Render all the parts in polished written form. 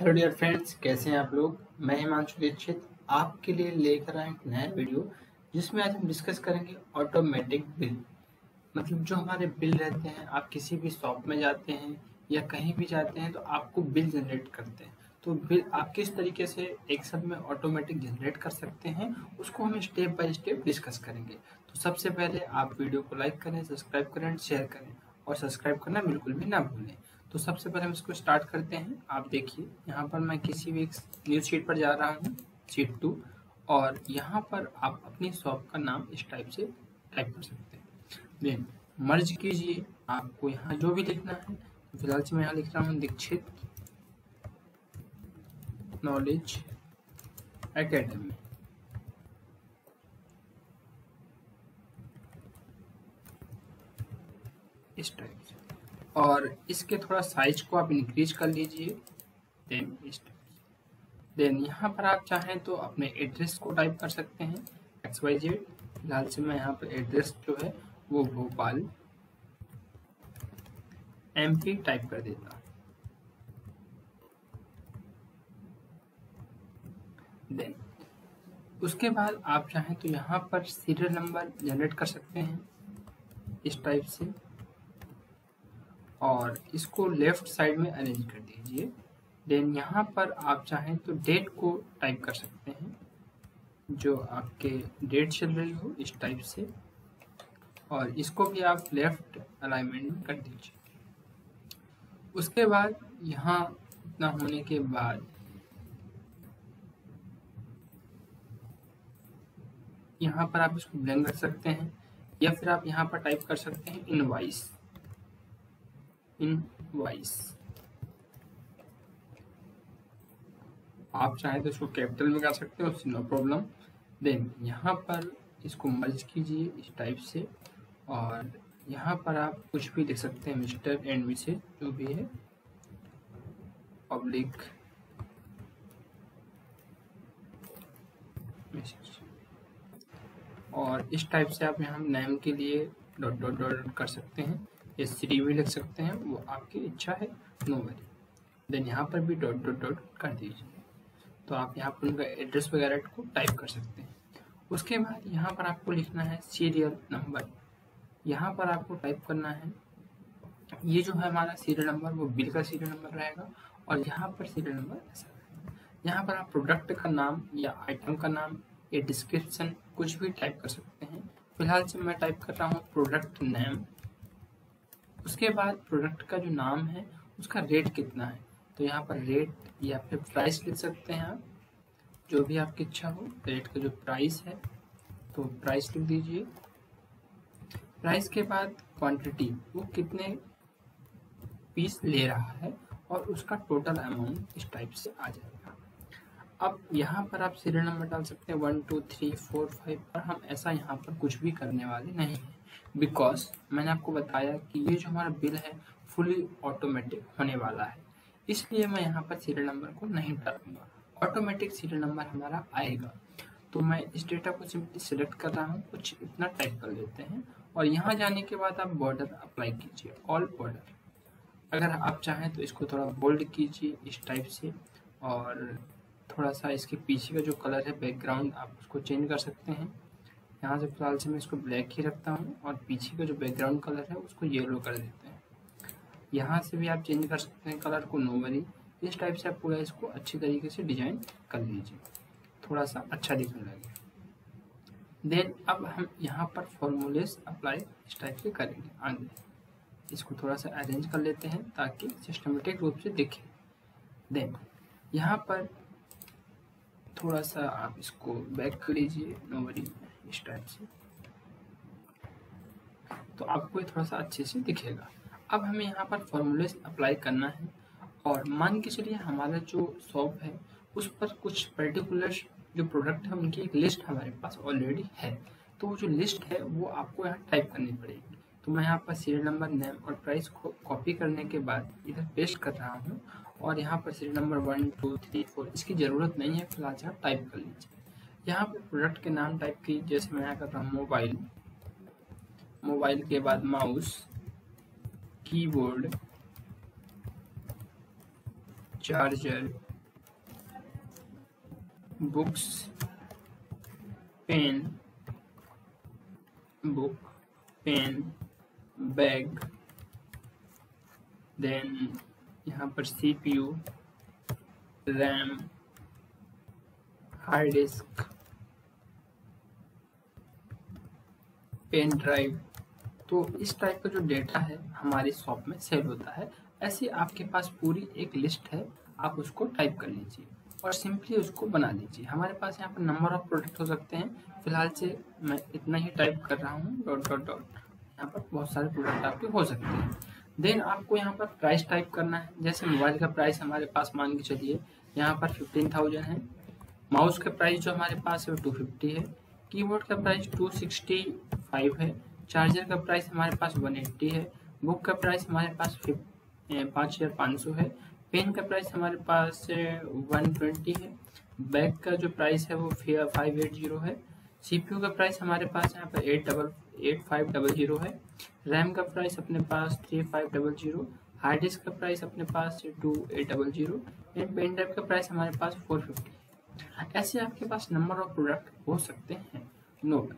Hello dear friends, कैसे हैं आप लोग। मैं हेमंत दीक्षित आपके लिए लेकर आया एक नया वीडियो जिसमें आज हम डिस्कस करेंगे ऑटोमेटिक बिल। मतलब जो हमारे बिल रहते हैं, आप किसी भी शॉप में जाते हैं या कहीं भी जाते हैं तो आपको बिल जनरेट करते हैं, तो बिल आप किस तरीके से एक सब में ऑटोमेटिक जनरेट कर सकते हैं उसको हम स्टेप बाय स्टेप डिस्कस करेंगे। तो सबसे पहले आप वीडियो को लाइक करें, सब्सक्राइब करें, शेयर करें और सब्सक्राइब करना बिल्कुल भी ना भूलें। तो सबसे पहले हम इसको स्टार्ट करते हैं। आप देखिए यहाँ पर मैं किसी भी एक न्यूज शीट पर जा रहा हूँ, शीट 2, और यहाँ पर आप अपनी शॉप का नाम इस टाइप से टाइप कर सकते हैं। देन मर्ज कीजिए, आपको यहाँ जो भी लिखना है, फिलहाल से मैं यहाँ लिख रहा हूँ दीक्षित नॉलेज एकेडमी। इस टाइप से, और इसके थोड़ा साइज को आप इंक्रीज कर लीजिए। देन यहाँ पर आप चाहें तो अपने एड्रेस को टाइप कर सकते हैं, XYZ। फिलहाल से मैं यहाँ पर एड्रेस जो है वो भोपाल MP टाइप कर देता। देन उसके बाद आप चाहें तो यहाँ पर सीरियल नंबर जनरेट कर सकते हैं इस टाइप से, और इसको लेफ्ट साइड में अरेंज कर दीजिए। देन यहाँ पर आप चाहें तो डेट को टाइप कर सकते हैं, जो आपके डेट चल रही हो इस टाइप से, और इसको भी आप लेफ्ट अलाइनमेंट कर दीजिए। उसके बाद यहाँ इतना होने के बाद यहाँ पर आप इसको ब्लैंक रख सकते हैं, या फिर आप यहाँ पर टाइप कर सकते हैं इनवॉइस। आप चाहें तो इसको कैपिटल में कर सकते हो, नो प्रॉब्लम। देन यहाँ पर इसको मर्ज कीजिए इस टाइप से, और यहाँ पर आप कुछ भी लिख सकते हैं, मिस्टर एंड मिसेज जो भी है, पब्लिक मैसेज, और इस टाइप से आप यहाँ नेम के लिए डॉट डॉट डॉट कर सकते हैं, श्री भी लिख सकते हैं, वो आपकी इच्छा है, नो वरी। देन यहाँ पर भी डॉट डॉट डॉट कर दीजिए, तो आप यहाँ पर उनका एड्रेस वगैरह को टाइप कर सकते हैं। उसके बाद यहाँ पर आपको लिखना है सीरियल नंबर। यहाँ पर आपको टाइप करना है, ये जो है हमारा सीरियल नंबर वो बिल का सीरियल नंबर रहेगा, और यहाँ पर सीरियल नंबर ऐसा रहेगा। यहाँ पर आप प्रोडक्ट का नाम या आइटम का नाम या डिस्क्रिप्शन कुछ भी टाइप कर सकते हैं। फिलहाल से मैं टाइप कर रहा हूँ प्रोडक्ट नेम। उसके बाद प्रोडक्ट का जो नाम है उसका रेट कितना है, तो यहाँ पर रेट या फिर प्राइस लिख सकते हैं आप, जो भी आपकी इच्छा हो। रेट का जो प्राइस है तो प्राइस लिख दीजिए। प्राइस के बाद क्वांटिटी, वो कितने पीस ले रहा है, और उसका टोटल अमाउंट इस टाइप से आ जाएगा। अब यहाँ पर आप सीरियल नंबर डाल सकते हैं 1 2 3 4 5 पर। हम ऐसा यहाँ पर कुछ भी करने वाले नहीं हैं, बिकॉज मैंने आपको बताया कि ये जो हमारा बिल है फुली ऑटोमेटिक होने वाला है, इसलिए मैं यहाँ पर सीरियल नंबर को नहीं डालूंगा। ऑटोमेटिक सीरियल नंबर हमारा आएगा, तो मैं इस डेटा को सिंपली सिलेक्ट कर रहा हूँ, कुछ इतना टाइप कर लेते हैं, और यहाँ जाने के बाद आप बॉर्डर अप्लाई कीजिए, ऑल बॉर्डर। अगर आप चाहें तो इसको थोड़ा बोल्ड कीजिए इस टाइप से, और थोड़ा सा इसके पीछे का जो कलर है बैकग्राउंड आप उसको चेंज कर सकते हैं। यहाँ से फिलहाल से मैं इसको ब्लैक ही रखता हूँ, और पीछे का जो बैकग्राउंड कलर है उसको येलो कर देते हैं। यहाँ से भी आप चेंज कर सकते हैं कलर को, नो वरी। इस टाइप से आप पूरा इसको अच्छी तरीके से डिजाइन कर लीजिए, थोड़ा सा अच्छा दिखने लगे। देन अब हम यहाँ पर फॉर्मूलेस अप्लाई इस टाइप से करेंगे आगे। इसको थोड़ा सा अरेंज कर लेते हैं ताकि सिस्टमेटिक रूप से दिखे। देन यहाँ पर थोड़ा सा आप इसको बैक कर लीजिए, नो वरी, इस टाइप से, तो आपको ये थोड़ा सा अच्छे से दिखेगा। अब हमें यहाँ पर फॉर्मूलेस अप्लाई करना है, और मान के चलिए हमारा जो शॉप है उस पर कुछ पर्टिकुलर जो प्रोडक्ट है उनकी एक लिस्ट हमारे पास ऑलरेडी है, तो वो जो लिस्ट है वो आपको यहाँ टाइप करनी पड़ेगी। तो मैं यहाँ पर सीरियल नंबर, नेम और प्राइस को कॉपी करने के बाद इधर पेस्ट कर रहा हूँ, और यहाँ पर सीरियल नंबर 1 2 3 4 इसकी ज़रूरत नहीं है, फिलहाल यहाँ टाइप कर लीजिए। यहाँ पर प्रोडक्ट के नाम टाइप की, जैसे मैं यहाँ कर रहा हूँ मोबाइल, मोबाइल के बाद mouse, keyboard, charger, books, pen, book, pen, bag, then यहाँ पर CPU, RAM, hard disk, pen drive. तो इस टाइप का जो डेटा है हमारे शॉप में सेव होता है। ऐसे आपके पास पूरी एक लिस्ट है, आप उसको टाइप कर लीजिए और सिंपली उसको बना लीजिए। हमारे पास यहाँ पर नंबर ऑफ प्रोडक्ट हो सकते हैं, फिलहाल से मैं इतना ही टाइप कर रहा हूँ डॉट डॉट डॉट। यहाँ पर बहुत सारे प्रोडक्ट आपके हो सकते हैं। देन आपको यहाँ पर प्राइस टाइप करना है, जैसे मोबाइल का प्राइस हमारे पास मान के चलिए यहाँ पर 15,000 है। माउस का प्राइस जो हमारे पास है वो 250 है। कीबोर्ड का प्राइस 265 है। चार्जर का प्राइस हमारे पास 180 है। बुक का प्राइस हमारे पास 5,500 है। पेन का प्राइस हमारे पास 120 है। बैग का जो प्राइस है वो 580 है। सीपीयू का प्राइस हमारे पास यहाँ पर 8500 है। रैम का प्राइस अपने पास 3500। हार्ड डिस्क का प्राइस अपने पास 2800 एंड पेन ड्राइव का प्राइस हमारे पास 450। ऐसे आपके पास नंबर ऑफ प्रोडक्ट हो सकते हैं। नोट,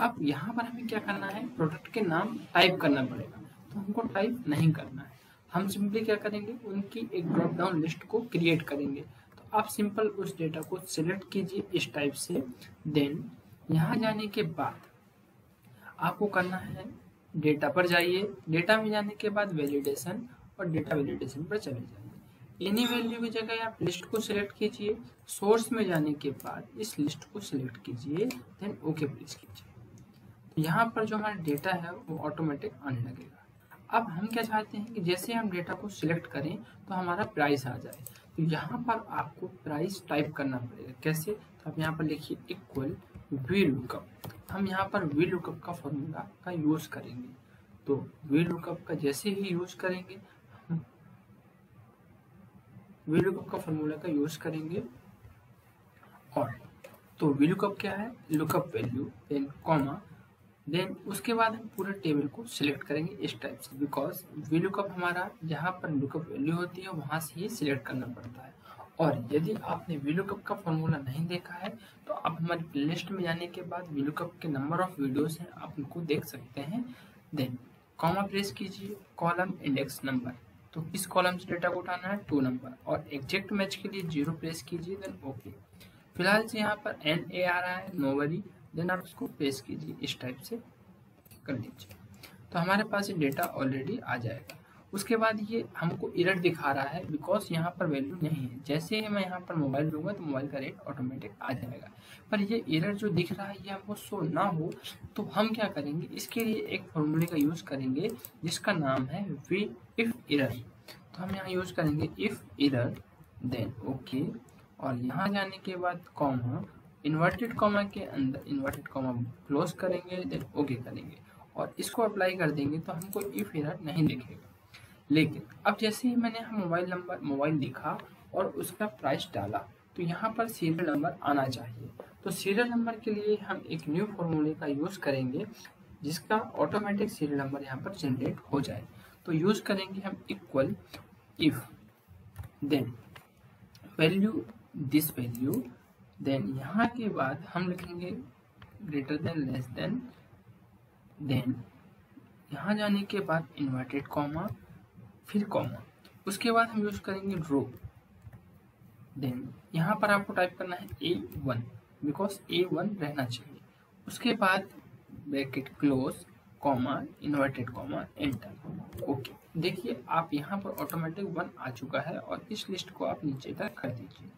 अब यहाँ पर हमें क्या करना है, प्रोडक्ट के नाम टाइप करना पड़ेगा। तो हमको टाइप नहीं करना है, हम सिंपली क्या करेंगे, उनकी एक ड्रॉप डाउन लिस्ट को क्रिएट करेंगे। तो आप सिंपल उस डेटा को सिलेक्ट कीजिए इस टाइप से। देन यहाँ जाने के बाद आपको करना है डेटा पर जाइए, डेटा में जाने के बाद वैलिडेशन और डेटा वैलिडेशन पर चले जाइए। एनी वैल्यू की जगह आप लिस्ट को सिलेक्ट कीजिए, सोर्स में जाने के बाद इस लिस्ट को सिलेक्ट कीजिए, देन ओके प्रेस कीजिए। तो यहाँ पर जो हमारा डेटा है वो ऑटोमेटिक आने लगेगा। अब हम क्या चाहते हैं कि जैसे हम डेटा को सिलेक्ट करें तो हमारा प्राइस आ जाए। तो यहाँ पर आपको प्राइस टाइप करना पड़ेगा। कैसे, तो आप यहाँ पर लिखिए इक्वल VLOOKUP। हम यहाँ पर VLOOKUP का फॉर्मूला का यूज करेंगे। तो VLOOKUP का जैसे ही यूज करेंगे, हम VLOOKUP का फॉर्मूला का यूज करेंगे। और तो VLOOKUP क्या है, lookup value then comma, then उसके बाद हम पूरे टेबल को सिलेक्ट करेंगे इस टाइप से। बिकॉज VLOOKUP हमारा जहाँ पर लुकअप वैल्यू होती है वहाँ से ही सिलेक्ट करना पड़ता है। और यदि आपने VLOOKUP का फॉर्मूला नहीं देखा है तो आप हमारी प्लेलिस्ट में जाने के बाद VLOOKUP के नंबर ऑफ वीडियोस हैं, आप उनको देख सकते हैं। देन कॉमा प्रेस कीजिए, कॉलम इंडेक्स नंबर, तो किस कॉलम से डेटा को उठाना है, 2 नंबर, और एग्जैक्ट मैच के लिए 0 प्रेस कीजिए, देन ओके। फिलहाल से यहाँ पर NA आ रहा है, नो वरी, देन आप उसको प्रेस कीजिए इस टाइप से कर लीजिए। तो हमारे पास ये डेटा ऑलरेडी आ जाएगा। उसके बाद ये हमको एरर दिखा रहा है बिकॉज यहाँ पर वैल्यू नहीं है। जैसे ही मैं यहाँ पर मोबाइल लूँगा तो मोबाइल का रेट ऑटोमेटिक आ जाएगा। पर ये एरर जो दिख रहा है ये हमको शो ना हो तो हम क्या करेंगे, इसके लिए एक फॉर्मूले का यूज़ करेंगे जिसका नाम है IF ERROR। तो हम यहाँ यूज़ करेंगे IF ERROR, देन ओके, और यहाँ जाने के बाद कॉमा, इन्वर्टेड कॉमा के अंदर इन्वर्टेड कॉमा क्लोज करेंगे, देन ओके करेंगे और इसको अप्लाई कर देंगे। तो हमको IF ERROR नहीं दिखेगा। लेकिन अब जैसे ही मैंने यहाँ मोबाइल नंबर मोबाइल लिखा और उसका प्राइस डाला तो यहाँ पर सीरियल नंबर आना चाहिए। तो सीरियल नंबर के लिए हम एक न्यू फॉर्मूले का यूज़ करेंगे जिसका ऑटोमेटिक सीरियल नंबर यहाँ पर जनरेट हो जाए। तो यूज़ करेंगे हम equal if, then value this value, then यहाँ के बाद हम लिखेंगे greater than less than, then यहाँ जाने के बाद इन्वर्टेड कॉमा, फिर कॉमा, उसके बाद हम यूज करेंगे रो। देन यहाँ पर आपको टाइप करना है A1 बिकॉज A1 रहना चाहिए। उसके बाद bracket close comma inverted comma enter okay. देखिए आप यहाँ पर ऑटोमेटिक 1 आ चुका है और इस लिस्ट को आप नीचे तक कर दीजिए।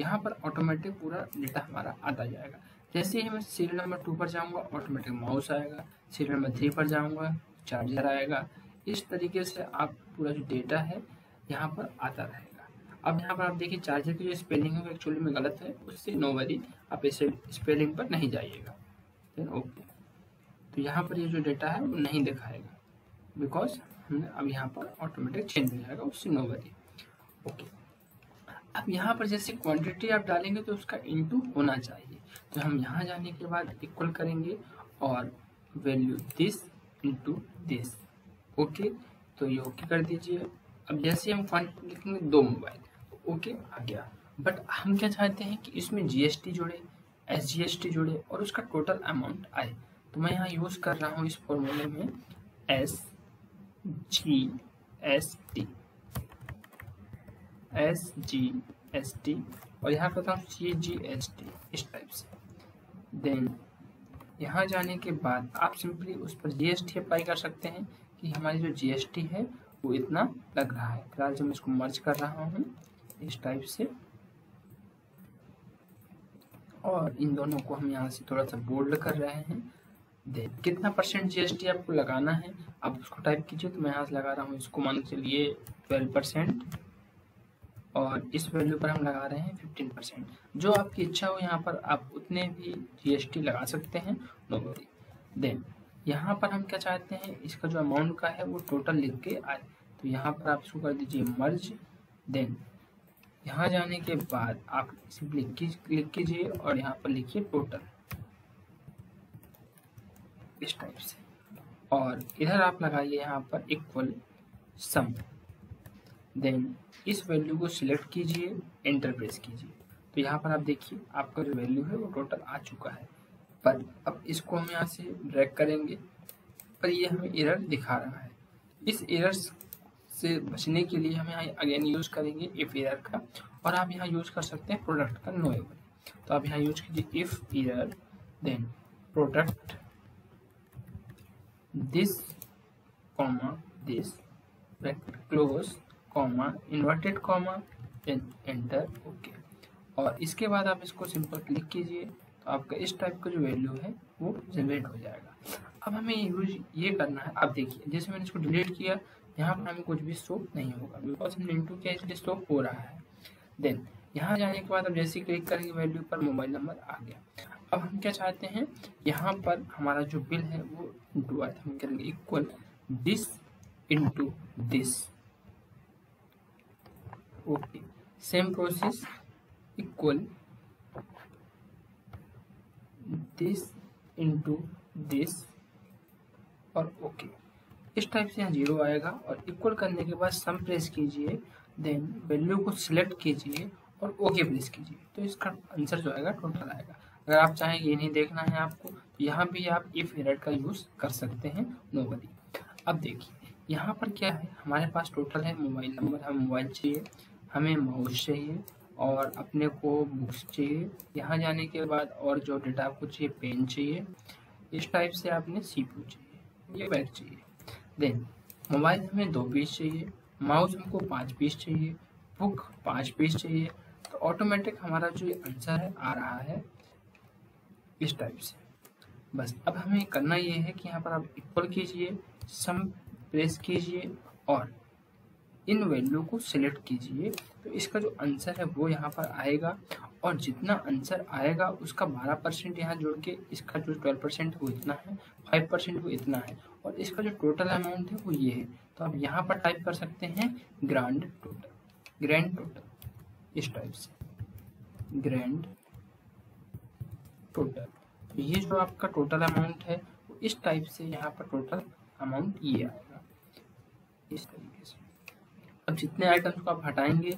यहाँ पर ऑटोमेटिक पूरा डेटा हमारा आता जाएगा। जैसे ही मैं सीरियल नंबर 2 पर जाऊँगा ऑटोमेटिक माउस आएगा, सीरियल नंबर 3 पर जाऊँगा चार्जर आएगा। इस तरीके से आप पूरा जो डेटा है यहाँ पर आता रहेगा। अब यहाँ पर आप देखिए चार्जर की जो स्पेलिंग है वो एक्चुअली में गलत है, उससे नो वरी, आप ऐसे स्पेलिंग पर नहीं जाइएगा, देन ओके। तो यहाँ पर ये जो डेटा है वो नहीं दिखाएगा बिकॉज हमने अब यहाँ पर ऑटोमेटिक चेंज हो जाएगा, उससे नो वरी ओके। अब यहाँ पर जैसे क्वान्टिटी आप डालेंगे तो उसका इंटू होना चाहिए। तो हम यहाँ जाने के बाद इक्वल करेंगे और value this into this okay तो ये ओके कर दीजिए। अब जैसे हम क्वांटिटी लिखेंगे 2 मोबाइल, ओके आ गया। बट हम क्या चाहते हैं कि इसमें जीएसटी जोड़े, एसजीएसटी जोड़े और उसका टोटल अमाउंट आए। तो मैं यहाँ यूज़ कर रहा हूँ इस फॉर्मूले में एस जी एस टी और यहाँ करता हूँ CGST इस टाइप से। देन यहाँ जाने के बाद आप सिंपली उस पर GST अप्लाई कर सकते हैं कि हमारी जो GST है वो इतना लग रहा है। फिलहाल जब मैं इसको मर्ज कर रहा हूँ इस टाइप से और इन दोनों को हम यहाँ से थोड़ा सा बोल्ड कर रहे हैं। देन कितना परसेंट GST आपको लगाना है आप उसको टाइप कीजिए। तो मैं यहाँ से लगा रहा हूँ इसको मान के चलिए 12% और इस वैल्यू पर हम लगा रहे हैं 15%। जो आपकी इच्छा हो यहाँ पर आप उतने भी GST लगा सकते हैं, नो वरी। देन यहाँ पर हम क्या चाहते हैं इसका जो अमाउंट का है वो टोटल लिख के आए। तो यहाँ पर आप इसको कर दीजिए मर्ज। देन यहाँ जाने के बाद आप सिंपली क्लिक कीजिए और यहाँ पर लिखिए टोटल इस टाइप से और इधर आप लगाइए यहाँ पर इक्वल सम। देन इस वैल्यू को सिलेक्ट कीजिए, एंटर प्रेस कीजिए। तो यहाँ पर आप देखिए आपका जो वैल्यू है वो टोटल आ चुका है। पर अब इसको हम यहाँ से ड्रैग करेंगे पर ये हमें एरर दिखा रहा है। इस एरर से बचने के लिए हम यहाँ अगेन यूज़ करेंगे इफ एरर का और आप यहाँ यूज़ कर सकते हैं प्रोडक्ट का नो एवर। तो आप यहाँ यूज कीजिए if error then product this comma this close comma inverted comma then enter okay. और इसके बाद आप इसको सिंपल क्लिक कीजिए तो आपका इस टाइप का जो वैल्यू है वो जनरेट हो जाएगा। अब हमें यूज ये करना है। आप देखिए जैसे मैंने इसको डिलीट किया यहाँ पर हमें कुछ भी शो नहीं होगा बिकॉज हमने इंटू किया इसलिए शो हो रहा है। देन यहाँ जाने के बाद हम जैसे क्लिक करेंगे वैल्यू पर मोबाइल नंबर आ गया। अब हम क्या चाहते हैं यहाँ पर हमारा जो बिल है वो इंटू आए हम करेंगे equal this into this okay same process equal this into this और ओके इस टाइप से यहाँ जीरो आएगा। और इक्वल करने के बाद सम प्रेस कीजिए देन वैल्यू को सिलेक्ट कीजिए और ओके प्रेस कीजिए। तो इसका आंसर जो आएगा टोटल आएगा। अगर आप चाहें ये नहीं देखना है आपको तो यहाँ भी आप इफ एरर का यूज़ कर सकते हैं, नो वरी। अब देखिए यहाँ पर क्या है हमारे पास टोटल है मोबाइल नंबर, हमें मोबाइल चाहिए, हमें माउस चाहिए और अपने को बुक्स चाहिए। यहाँ जाने के बाद और जो डेटा आपको चाहिए पेन चाहिए इस टाइप से आपने CPU चाहिए, ये बैग चाहिए। देन मोबाइल हमें 2 पीस चाहिए, माउस हमको 5 पीस चाहिए, बुक 5 पीस चाहिए। तो ऑटोमेटिक हमारा जो आंसर है आ रहा है इस टाइप से। बस अब हमें करना ये है कि यहाँ पर आप इक्वल कीजिए सम प्रेस कीजिए और इन वैल्यू को सिलेक्ट कीजिए। तो इसका जो आंसर है वो यहाँ पर आएगा और जितना आंसर आएगा उसका 12% यहाँ जोड़ के इसका जो 12% वो इतना है, 5% वो इतना है और इसका जो टोटल अमाउंट है वो ये है। तो आप यहाँ पर टाइप कर सकते हैं ग्रैंड टोटल इस टाइप से ग्रैंड टोटल। ये जो आपका टोटल अमाउंट है वो इस टाइप से यहाँ पर टोटल अमाउंट ये आएगा इस तरीके से। अब जितने आइटम्स को आप हटाएंगे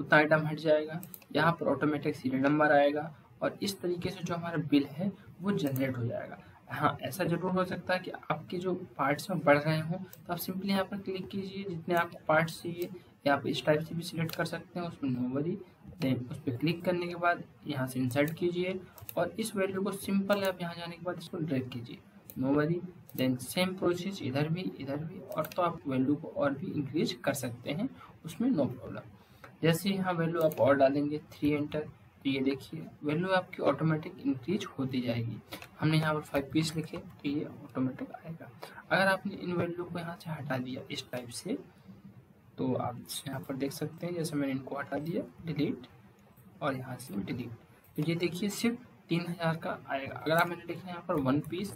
उतना आइटम हट जाएगा। यहाँ पर ऑटोमेटिक सीरियल नंबर आएगा और इस तरीके से जो हमारा बिल है वो जनरेट हो जाएगा। हाँ ऐसा जरूर हो सकता है कि आपके जो पार्ट्स में बढ़ रहे हों तो आप सिंपली यहाँ पर क्लिक कीजिए जितने आपको पार्ट्स चाहिए या आप इस टाइप से भी सिलेक्ट कर सकते हैं, उसमें नो वरी। देन उस पर क्लिक करने के बाद यहाँ से इंसर्ट कीजिए और इस वैल्यू को सिंपल आप यहाँ जाने के बाद इसको ड्रैग कीजिए, no worry. Then same process इधर भी और तो आप वैल्यू को और भी इंक्रीज कर सकते हैं, उसमें नो प्रॉब्लम। जैसे यहाँ वैल्यू आप और डालेंगे 3 एंटर तो ये देखिए वैल्यू आपकी ऑटोमेटिक इंक्रीज होती जाएगी। हमने यहाँ पर 5 पीस लिखे तो ये ऑटोमेटिक आएगा। अगर आपने इन वैल्यू को यहाँ से हटा दिया इस टाइप से तो आप यहाँ पर देख सकते हैं जैसे मैंने इनको हटा दिया डिलीट और यहाँ से डिलीट तो ये देखिए सिर्फ 3000 का आएगा। अगर आप मैंने देखा यहाँ पर 1 पीस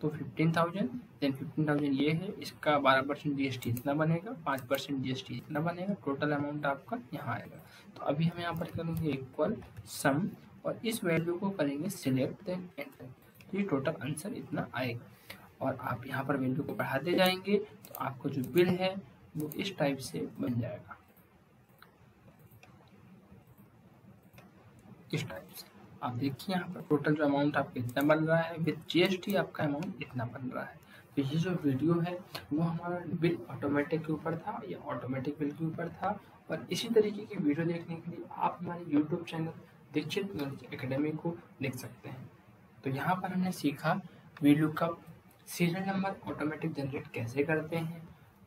तो 15,000 देन 15,000 ये है, इसका 12% GST इतना बनेगा, 5% GST इतना बनेगा, टोटल अमाउंट आपका यहाँ आएगा। तो अभी हम यहाँ पर करेंगे इक्वल सम और इस वैल्यू को करेंगे सिलेक्ट देन एंटर तो ये टोटल आंसर इतना आएगा। और आप यहाँ पर वैल्यू को बढ़ाते जाएंगे तो आपका जो बिल है वो इस टाइप से बन जाएगा। इस टाइप से। आप देखिए यहाँ पर टोटल जो अमाउंट आपका इतना बन रहा है, विद GST आपका अमाउंट इतना बन रहा है। तो ये जो वीडियो है वो हमारा बिल ऑटोमेटिक के ऊपर था या ऑटोमेटिक बिल के ऊपर था। और इसी तरीके की वीडियो देखने के लिए आप हमारे YouTube channel Dikshit knowledge academy को देख सकते हैं। तो यहाँ पर हमने सीखा VLOOKUP, serial number automatic generate कैसे करते हैं,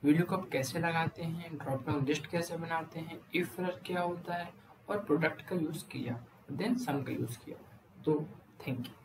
VLOOKUP कैसे लगाते हैं, ड्रॉप डाउन लिस्ट कैसे बनाते हैं, IFERROR क्या होता है और प्रोडक्ट का यूज़ किया, देन सम का यूज़ किया। तो थैंक यू।